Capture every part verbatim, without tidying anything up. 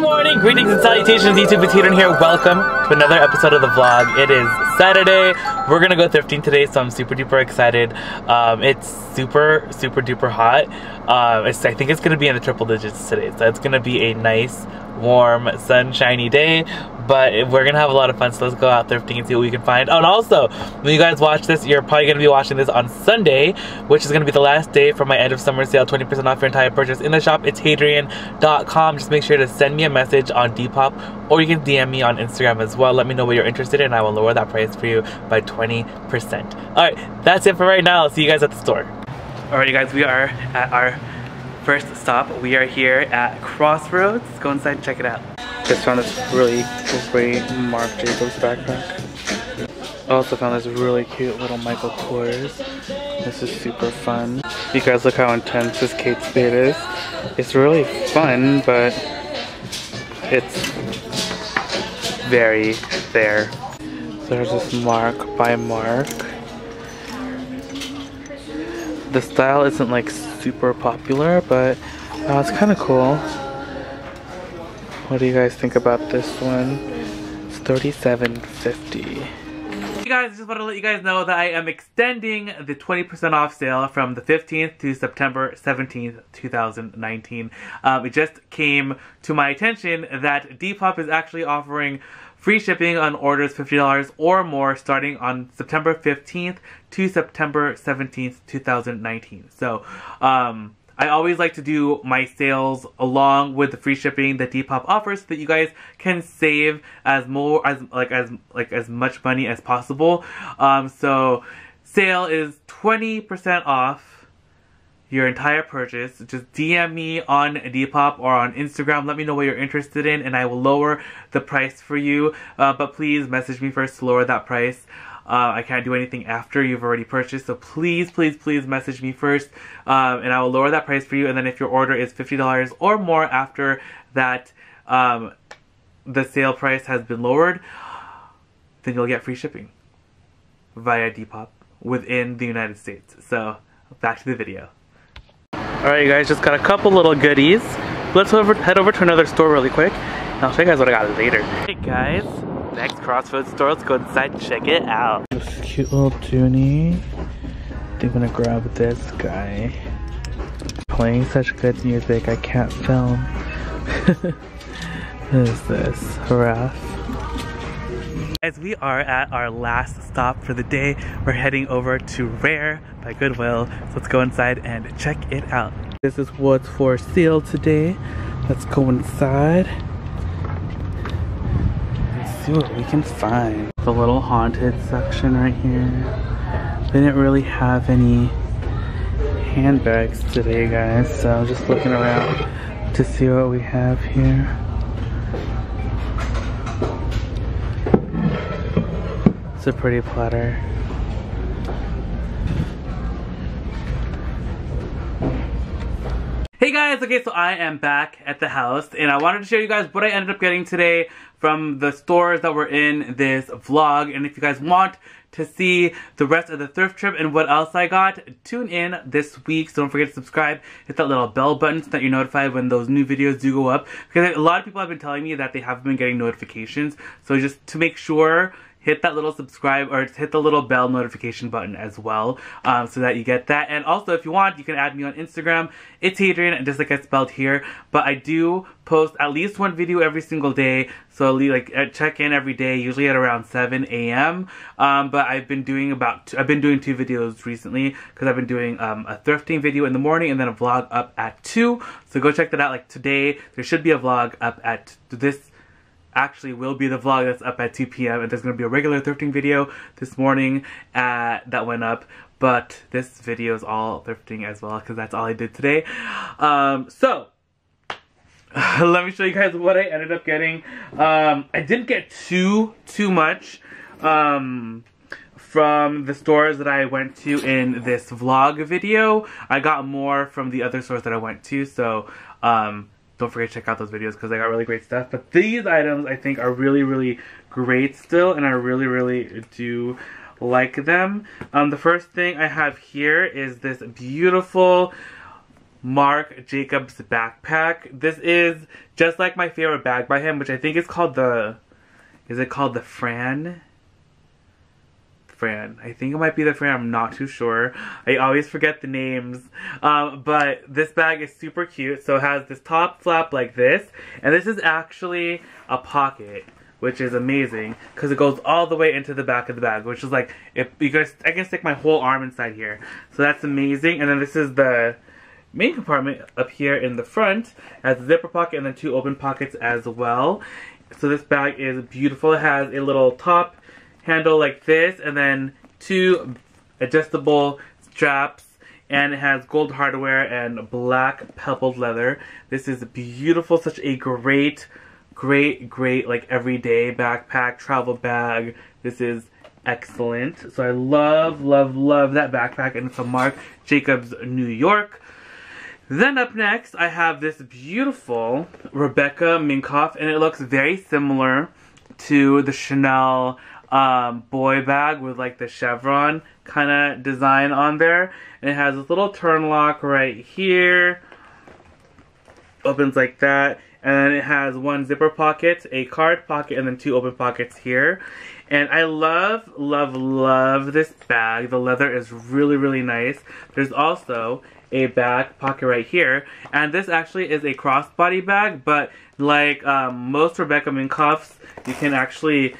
Good morning, greetings and salutations, YouTube. It's Hadrian here. Welcome to another episode of the vlog. It is Saturday. We're gonna go thrifting today, so I'm super duper excited. Um, it's super super duper hot. Uh, it's, I think it's gonna be in the triple digits today, so it's gonna be a nice, warm, sunshiny day. But we're gonna have a lot of fun, so let's go out thrifting and see what we can find. Oh, and also, when you guys watch this, you're probably gonna be watching this on Sunday, which is gonna be the last day for my end of summer sale, twenty percent off your entire purchase in the shop. It's hadrian dot com. Just make sure to send me a message on Depop, or you can D M me on Instagram as well. Let me know what you're interested in, and I will lower that price for you by twenty percent. All right, that's it for right now. I'll see you guys at the store. All right, you guys, we are at our first stop. We are here at Crossroads. Let's go inside and check it out. Just found this really great Marc Jacobs backpack. I also found this really cute little Michael Kors. This is super fun. You guys, look how intense this Kate Spade is. It's really fun, but it's very fair. So there's this Marc by Marc. The style isn't like super popular, but uh, it's kind of cool. What do you guys think about this one? It's thirty-seven fifty. Hey guys, just want to let you guys know that I am extending the twenty percent off sale from the fifteenth to September seventeenth, two thousand nineteen. Um, it just came to my attention that Depop is actually offering free shipping on orders fifty dollars or more starting on September fifteenth to September seventeenth, two thousand nineteen. So, um... I always like to do my sales along with the free shipping that Depop offers so that you guys can save as more as like as like as much money as possible. Um, so sale is twenty percent off your entire purchase. Just D M me on Depop or on Instagram. Let me know what you're interested in and I will lower the price for you. Uh, but please message me first to lower that price. Uh, I can't do anything after you've already purchased, so please, please, please message me first, um, and I will lower that price for you. And then if your order is fifty dollars or more after that, um, the sale price has been lowered, then you'll get free shipping via Depop within the United States. So, back to the video. Alright, you guys, just got a couple little goodies. Let's over, head over to another store really quick, and I'll show you guys what I got later. Hey guys. Next Crossroads store, let's go inside and check it out. This cute little Dooney. I think I'm gonna grab this guy. Playing such good music, I can't film. What is this? Rough. Guys, we are at our last stop for the day. We're heading over to Rare by Goodwill. So let's go inside and check it out. This is what's for sale today. Let's go inside. See what we can find. The little haunted section right here. They didn't really have any handbags today, guys, so I'm just looking around to see what we have here. It's a pretty platter. Hey guys, okay, so I am back at the house and I wanted to show you guys what I ended up getting today from the stores that were in this vlog. And if you guys want to see the rest of the thrift trip and what else I got, tune in this week. So don't forget to subscribe, hit that little bell button so that you're notified when those new videos do go up. Because a lot of people have been telling me that they haven't been getting notifications. So just to make sure, hit that little subscribe or hit the little bell notification button as well, um, so that you get that. And also, if you want, you can add me on Instagram. It's Hadrian, just like I spelled here. But I do post at least one video every single day. So like I check in every day, usually at around seven A M Um, but I've been doing about two, I've been doing two videos recently because I've been doing um, a thrifting video in the morning and then a vlog up at two. So go check that out. Like today, there should be a vlog up at this. Actually will be the vlog that's up at two P M and there's going to be a regular thrifting video this morning uh, that went up, but this video is all thrifting as well because that's all I did today. Um, so let me show you guys what I ended up getting. Um, I didn't get too, too much um, from the stores that I went to in this vlog video. I got more from the other stores that I went to, so um, don't forget to check out those videos because they got really great stuff. But these items, I think, are really, really great still. And I really, really do like them. Um, the first thing I have here is this beautiful Marc Jacobs backpack. This is just like my favorite bag by him, which I think is called the... Is it called the Fran? Fran. I think it might be the Fran. I'm not too sure. I always forget the names. Um, but this bag is super cute. So it has this top flap like this. And this is actually a pocket, which is amazing because it goes all the way into the back of the bag, which is like, if you guys, I can stick my whole arm inside here. So that's amazing. And then this is the main compartment up here in the front. It has a zipper pocket and then two open pockets as well. So this bag is beautiful. It has a little top handle like this, and then two adjustable straps, and it has gold hardware and black pebbled leather. This is beautiful. Such a great, great, great, like, everyday backpack, travel bag. This is excellent. So I love, love, love that backpack, and it's a Marc Jacobs New York. Then up next, I have this beautiful Rebecca Minkoff, and it looks very similar to the Chanel um, boy bag with like the chevron kind of design on there. And it has this little turn lock right here, opens like that, and it has one zipper pocket, a card pocket, and then two open pockets here. And I love, love, love this bag. The leather is really, really nice. There's also a back pocket right here, and this actually is a crossbody bag, but like um, most Rebecca Minkoff's, you can actually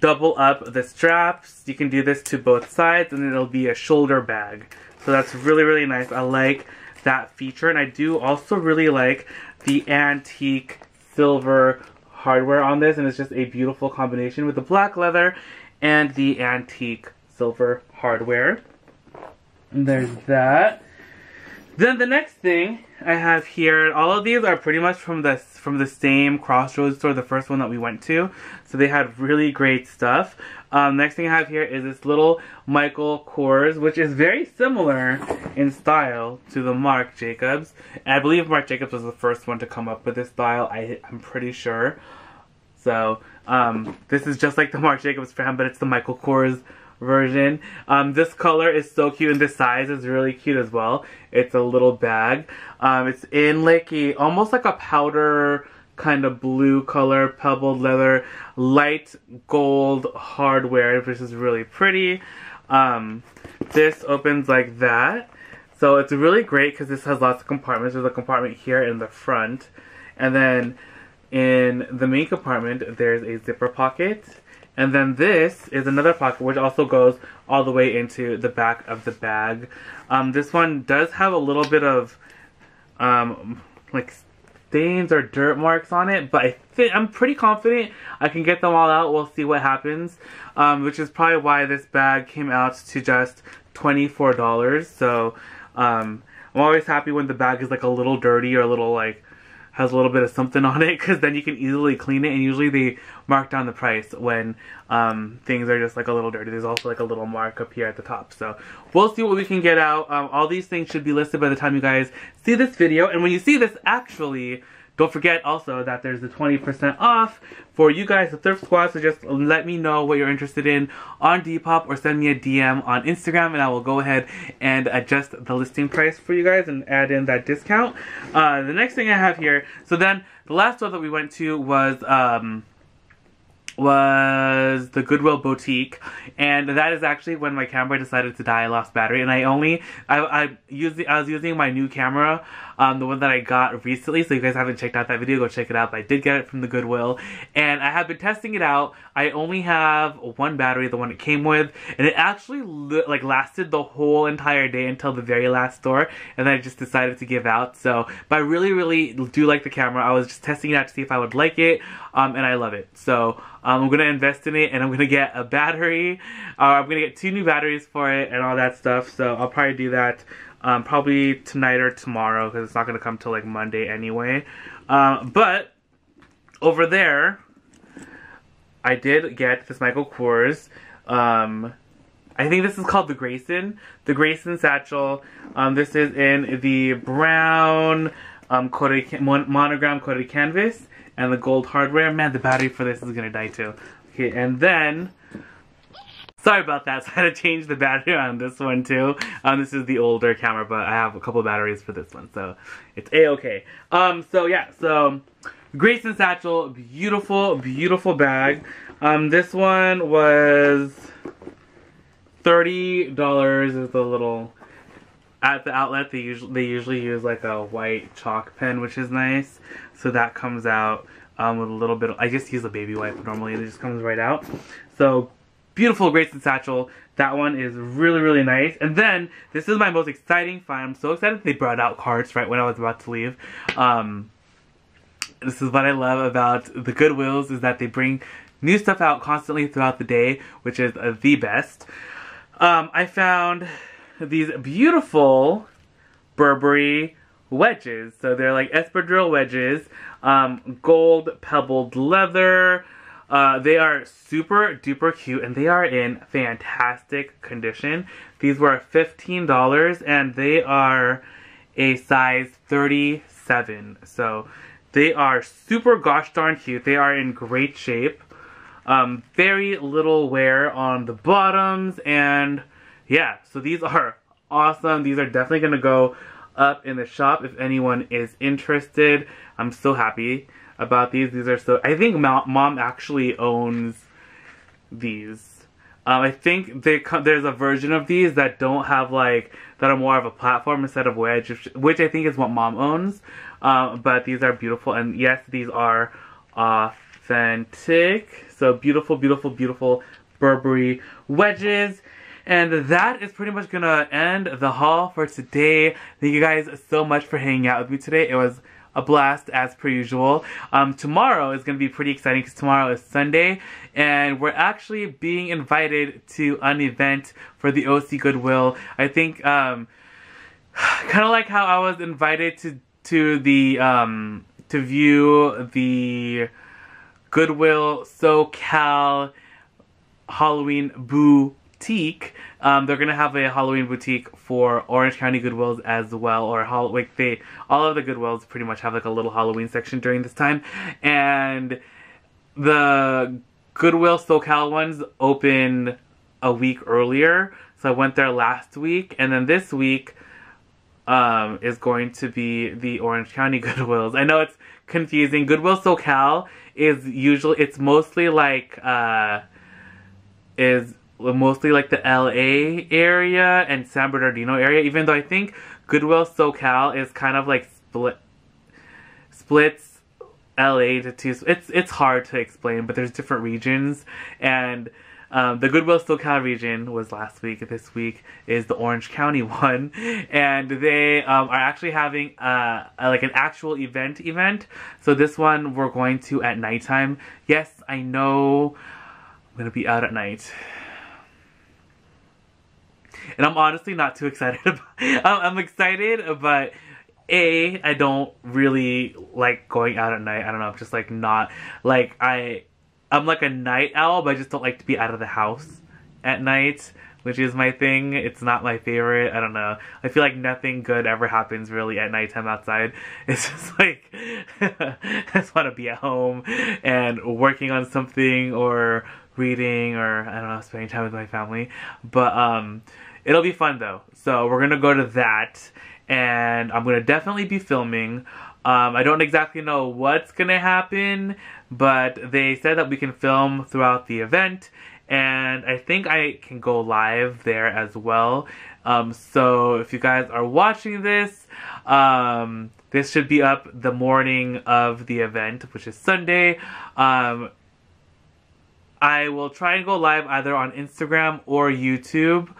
double up the straps. You can do this to both sides and it'll be a shoulder bag. So that's really, really nice. I like that feature, and I do also really like the antique silver hardware on this, and it's just a beautiful combination with the black leather and the antique silver hardware. There's that. Then the next thing I have here, all of these are pretty much from the, from the same Crossroads store, the first one that we went to. So they had really great stuff. Um, next thing I have here is this little Michael Kors, which is very similar in style to the Marc Jacobs. And I believe Marc Jacobs was the first one to come up with this style, I, I'm pretty sure. So um, this is just like the Marc Jacobs brand, but it's the Michael Kors version. Um, this color is so cute, and this size is really cute as well. It's a little bag. Um, it's in like a, almost like a powder kind of blue color, pebbled leather, light gold hardware, which is really pretty. Um, this opens like that. So it's really great because this has lots of compartments. There's a compartment here in the front. And then in the main compartment, there's a zipper pocket. And then this is another pocket, which also goes all the way into the back of the bag. Um, this one does have a little bit of, um, like, stains or dirt marks on it, but I think, I'm pretty confident I can get them all out. We'll see what happens, um, which is probably why this bag came out to just twenty-four dollars. So um, I'm always happy when the bag is, like, a little dirty or a little, like, has a little bit of something on it, because then you can easily clean it, and usually they mark down the price when um, things are just like a little dirty. There's also like a little mark up here at the top, so we'll see what we can get out. Um, all these things should be listed by the time you guys see this video, and when you see this, actually, don't forget also that there's the twenty percent off for you guys, the Thrift Squad, so just let me know what you're interested in on Depop, or send me a D M on Instagram, and I will go ahead and adjust the listing price for you guys and add in that discount. Uh, the next thing I have here, so then the last store that we went to was, um, was the Goodwill Boutique, and that is actually when my camera decided to die. I lost battery, and I only I, I used the, I was using my new camera, um, the one that I got recently. So if you guys haven't checked out that video, go check it out. But I did get it from the Goodwill, and I have been testing it out. I only have one battery, the one it came with, and it actually like lasted the whole entire day until the very last store, and then I just decided to give out. So, but I really, really do like the camera. I was just testing it out to see if I would like it, um, and I love it. So. Um, I'm going to invest in it, and I'm going to get a battery. Uh, I'm going to get two new batteries for it and all that stuff. So I'll probably do that um, probably tonight or tomorrow, because it's not going to come till like Monday anyway. Um, but over there, I did get this Michael Kors. Um, I think this is called the Grayson. The Grayson satchel. Um, this is in the brown um, coated, monogram coated canvas. And the gold hardware. Man, the battery for this is gonna die too. Okay, and then... Sorry about that, so I had to change the battery on this one too. Um, this is the older camera, but I have a couple batteries for this one, so it's a-okay. Um, so yeah, so Grace and Satchel, beautiful, beautiful bag. Um, this one was thirty dollars. Is the little at the outlet. They usually they usually use like a white chalk pen, which is nice. So that comes out um, with a little bit. Of, I just use a baby wipe normally. It just comes right out. So. Beautiful Grace and Satchel. That one is really, really nice. And then, this is my most exciting find. I'm so excited they brought out carts right when I was about to leave. Um, this is what I love about the Goodwills, is that they bring new stuff out constantly throughout the day, which is uh, the best. Um, I found these beautiful Burberry wedges. So they're like espadrille wedges, um, gold pebbled leather. Uh, they are super duper cute and they are in fantastic condition. These were fifteen dollars and they are a size thirty-seven. So they are super gosh darn cute. They are in great shape. Um, very little wear on the bottoms, and yeah, so these are awesome. These are definitely going to go up in the shop if anyone is interested. I'm so happy about these. These are so... I think Mom actually owns these. Um, I think they there's a version of these that don't have like... that are more of a platform instead of wedge, which I think is what Mom owns. Um, but these are beautiful. And yes, these are authentic. So beautiful, beautiful, beautiful Burberry wedges. And that is pretty much gonna end the haul for today. Thank you guys so much for hanging out with me today. It was a blast as per usual. Um, tomorrow is going to be pretty exciting because tomorrow is Sunday and we're actually being invited to an event for the O C Goodwill. I think um, kind of like how I was invited to to the um, to view the Goodwill SoCal Halloween Boutique. Um, they're gonna have a Halloween boutique for Orange County Goodwills as well, or like they, all of the Goodwills pretty much have like a little Halloween section during this time, and the Goodwill SoCal ones opened a week earlier, so I went there last week, and then this week um, is going to be the Orange County Goodwills. I know it's confusing. Goodwill SoCal is usually, it's mostly like uh, is. mostly like the L A area and San Bernardino area, even though I think Goodwill SoCal is kind of like split splits L A to two. It's it's hard to explain, but there's different regions, and um, the Goodwill SoCal region was last week. This week is the Orange County one, and they um, are actually having uh, a, like an actual event event. So this one we're going to at nighttime. Yes, I know I'm gonna be out at night. And I'm honestly not too excited about it. I'm excited, but A, I don't really like going out at night. I don't know, I'm just like not, like I, I'm like a night owl, but I just don't like to be out of the house at night, which is my thing. It's not my favorite. I don't know. I feel like nothing good ever happens really at nighttime outside. It's just like, I just want to be at home and working on something or reading or, I don't know, spending time with my family. But, um... it'll be fun though, so we're gonna go to that, and I'm gonna definitely be filming. Um, I don't exactly know what's gonna happen, but they said that we can film throughout the event, and I think I can go live there as well. Um, so if you guys are watching this, um, this should be up the morning of the event, which is Sunday. Um, I will try and go live either on Instagram or YouTube.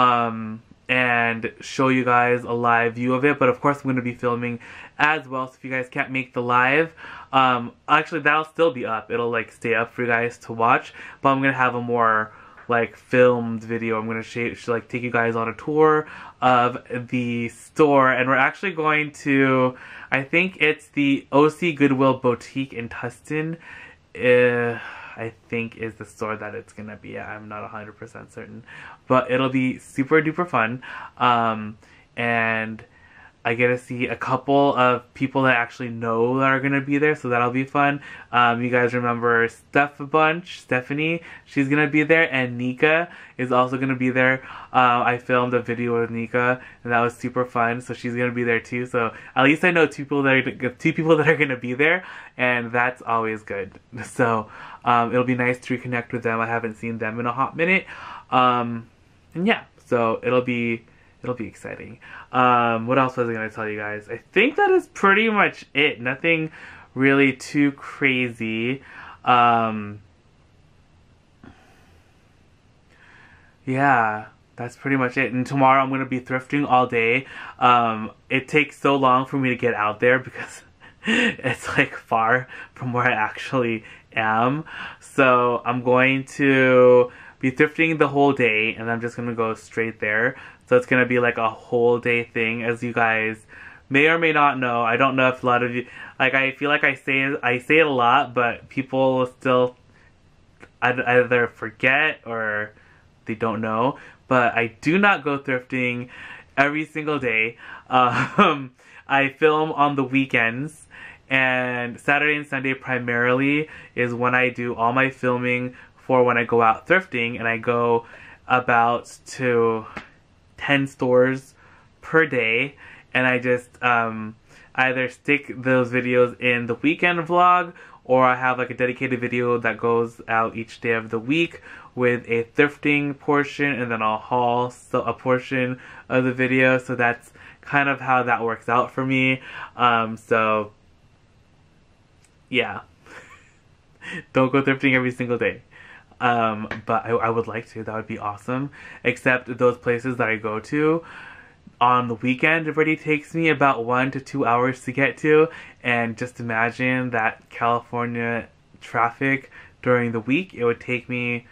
Um, and show you guys a live view of it, but of course I'm going to be filming as well, so if you guys can't make the live, um, actually that'll still be up, it'll like stay up for you guys to watch, but I'm going to have a more like filmed video. I'm going to sh like take you guys on a tour of the store, and we're actually going to, I think it's the O C Goodwill Boutique in Tustin, uh, I think is the store that it's gonna be at. I'm not one hundred percent certain, but it'll be super duper fun. Um, and I get to see a couple of people that I actually know that are going to be there, so that'll be fun. Um, you guys remember Steph a Bunch, Stephanie, she's going to be there, and Nika is also going to be there. Uh, I filmed a video with Nika, and that was super fun, so she's going to be there too. So at least I know two people that are, two people that are going to be there, and that's always good. So um, it'll be nice to reconnect with them. I haven't seen them in a hot minute. Um, and yeah, so it'll be... It'll be exciting. Um, what else was I going to tell you guys? I think that is pretty much it. Nothing really too crazy. Um, yeah, that's pretty much it. And tomorrow I'm going to be thrifting all day. Um, it takes so long for me to get out there because it's like far from where I actually am. So I'm going to be thrifting the whole day and I'm just going to go straight there. So it's going to be like a whole day thing, as you guys may or may not know. I don't know if a lot of you, like I feel like I say I say it a lot, but people still either forget or they don't know. But I do not go thrifting every single day. Um, I film on the weekends, and Saturday and Sunday primarily is when I do all my filming for when I go out thrifting, and I go about to ten stores per day, and I just um, either stick those videos in the weekend vlog, or I have like a dedicated video that goes out each day of the week with a thrifting portion, and then I'll haul so a portion of the video. So that's kind of how that works out for me. Um, so yeah, don't go thrifting every single day. Um, but I, I would like to, that would be awesome. Except those places that I go to on the weekend, it already takes me about one to two hours to get to. And just imagine that California traffic during the week, it would take me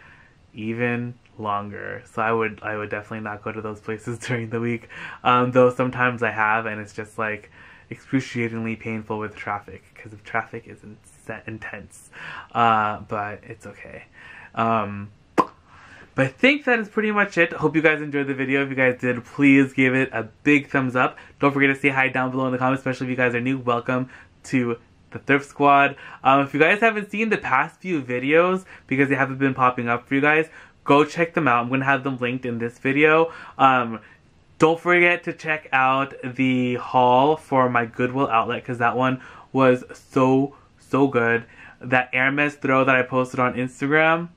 even longer. So I would, I would definitely not go to those places during the week. Um, though sometimes I have, and it's just like excruciatingly painful with traffic, because the traffic is intense. Uh, but it's okay. Um, but I think that is pretty much it. Hope you guys enjoyed the video. If you guys did, please give it a big thumbs up. Don't forget to say hi down below in the comments, especially if you guys are new. Welcome to the Thrift Squad. Um, if you guys haven't seen the past few videos, because they haven't been popping up for you guys, go check them out. I'm going to have them linked in this video. Um, don't forget to check out the haul for my Goodwill outlet, because that one was so, so good. That Hermes throw that I posted on Instagram,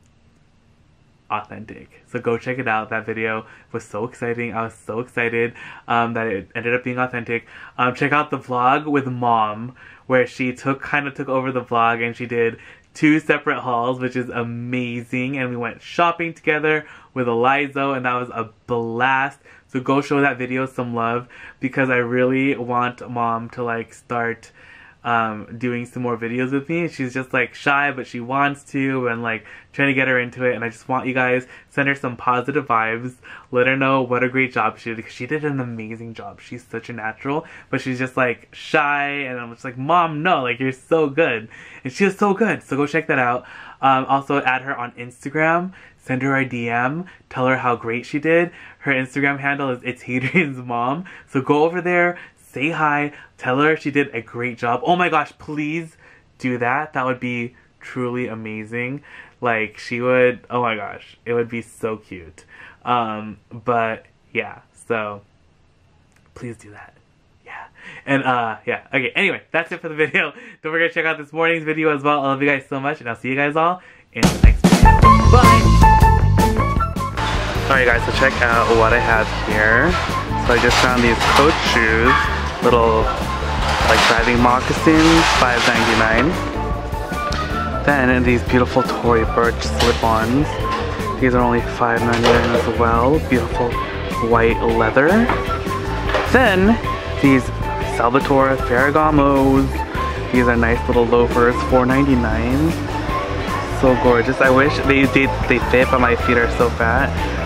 authentic. So go check it out. That video was so exciting. I was so excited um, that it ended up being authentic. Um, check out the vlog with Mom, where she took kind of took over the vlog, and she did two separate hauls, which is amazing. And we went shopping together with Eliza, and that was a blast. So go show that video some love, because I really want Mom to like start Um, doing some more videos with me. She's just like shy, but she wants to, and like trying to get her into it. And I just want you guys, send her some positive vibes, let her know what a great job she did, because she did an amazing job. She's such a natural, but she's just like shy, and I'm just like, Mom, no, like you're so good. And she is so good, so go check that out. Um, also add her on Instagram, send her a D M, tell her how great she did. Her Instagram handle is It's Hadrian's Mom, so go over there, say hi, tell her she did a great job. Oh my gosh, please do that. That would be truly amazing. Like, she would, oh my gosh, it would be so cute. Um, but yeah, so please do that. Yeah. And uh, yeah, okay, anyway, that's it for the video. Don't forget to check out this morning's video as well. I love you guys so much, and I'll see you guys all in the next video. Bye! Alright guys, so check out what I have here. So I just found these Coach shoes. Little like driving moccasins, five ninety-nine. Then these beautiful Tory Burch slip-ons. These are only five ninety-nine as well. Beautiful white leather. Then these Salvatore Ferragamos. These are nice little loafers, four ninety-nine. So gorgeous. I wish they they they fit, but my feet are so fat.